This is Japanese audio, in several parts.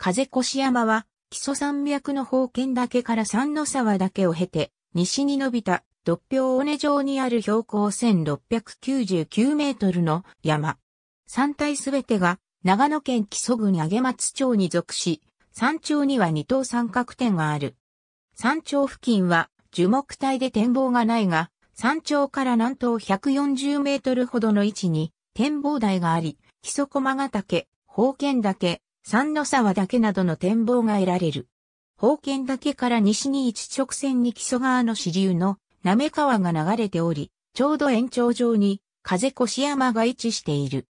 風越山は、木曽山脈の宝剣岳から三ノ沢岳を経て、西に伸びた独標尾根上にある標高1699メートルの山。山体すべてが長野県木曽郡上松町に属し、山頂には二等三角点がある。山頂付近は樹木帯で展望がないが、山頂から南東140メートルほどの位置に展望台があり、木曽駒ヶ岳、宝剣岳、三ノ沢岳などの展望が得られる。宝剣岳から西に一直線に木曽川の支流の滑川が流れており、ちょうど延長上に風越山が位置している。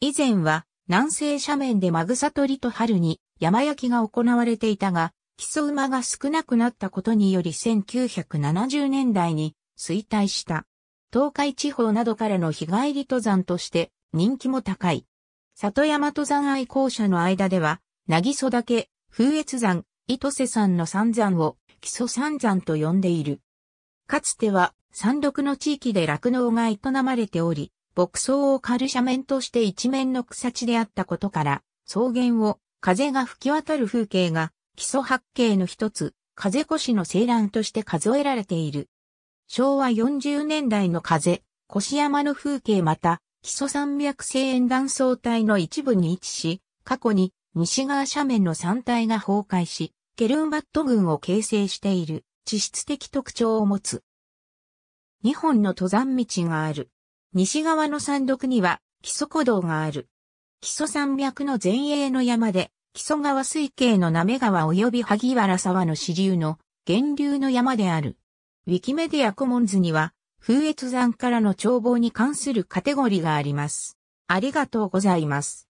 以前は南西斜面でマグサ取りと春に山焼きが行われていたが、木曽馬が少なくなったことにより1970年代に衰退した。東海地方などからの日帰り登山として人気も高い。里山登山愛好者の間では、渚岳、風月山、糸瀬山の三山を木曽三山と呼んでいる。かつては山麓の地域で酪農が営まれており、牧草を刈る斜面として一面の草地であったことから、草原を風が吹き渡る風景が木曽八景の一つ、風越の青蘭として数えられている。昭和40年代の風越山の風景また、木曽山脈西縁断層帯の一部に位置し、過去に西側斜面の山体が崩壊し、ケルンバット群を形成している地質的特徴を持つ。2本の登山道がある。西側の山麓には木曽古道がある。木曽山脈の前衛の山で、木曽川水系の滑川及び萩原沢の支流の源流の山である。ウィキメディアコモンズには、風越山からの眺望に関するカテゴリーがあります。ありがとうございます。